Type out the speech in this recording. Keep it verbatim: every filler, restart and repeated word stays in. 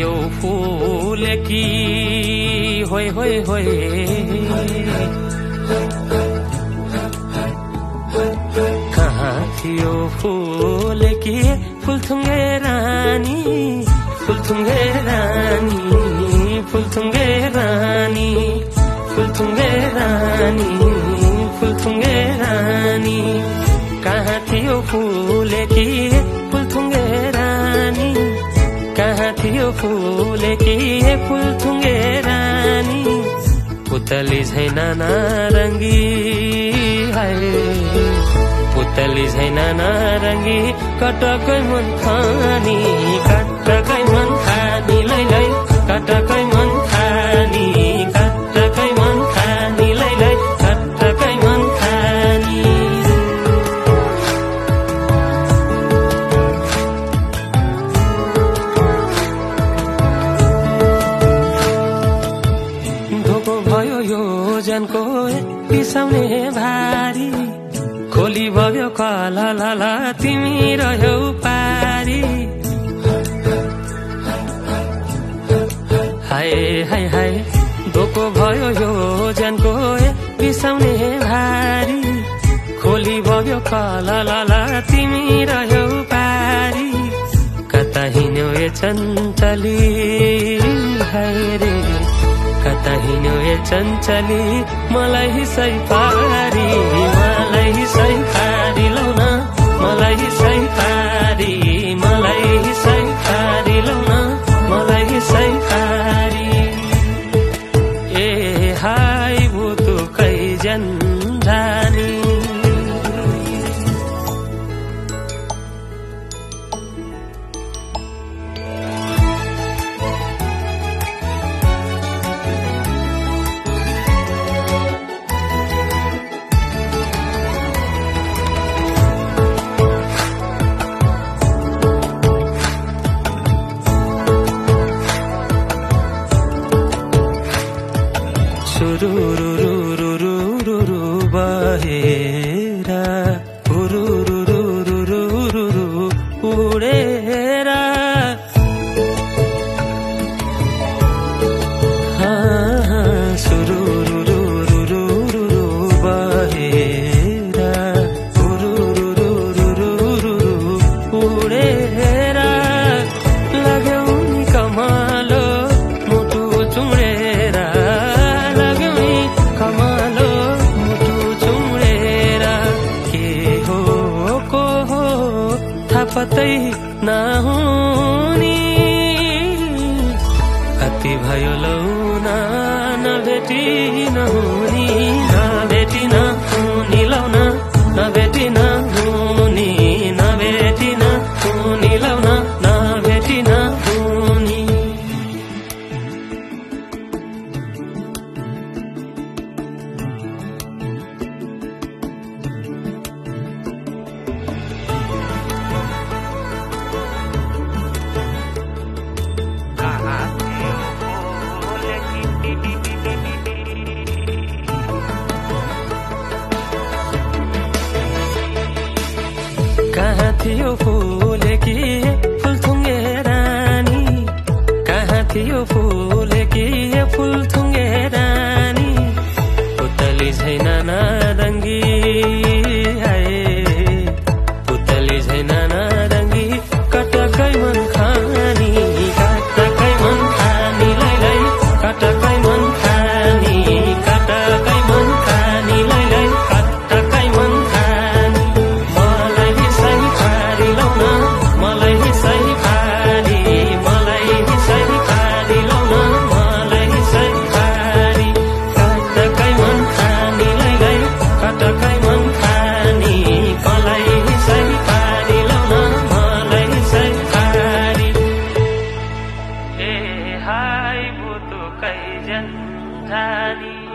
यो फूल की होय होय होय कहाँ थी यो फूल की फुलथुंगे रानी फुलथुंगे रानी फुलथुंगे रानी फुलथुंगे रानी फुलथुंगे रानी कहाँ थी यो फूल की फुलथुंगे रानी कहाँ थी यो फूल की फुलथुंगे रानी पुतली झैना नारंगी है पुतली झैना नारंगी कटकै मन खानी कटकै मन खानी लै लै कटकै मन खानी कटकै मन खानी लै लै कटकै मन खानी धोको भयो यो जानको पिसाउने भारी खोली बग्यो कलला तिमी रह्यौ पारी हाय हाय हाय धोको भयो यो जानको बिसाउने भारी खोली बग्यो कलला तिमी रह्यौ पारी कता हिँड्यौ ए चञ्चली हाय रे कता हिँड्यौ ए चञ्चली मलाई सही पारी मलाई सही पारी लौ न मलाई सही पारी मलाई सही पारी लौ न मलाई सही पारी ए हाय बुतु कै जनधानी हाय बुतु कै जनधानी।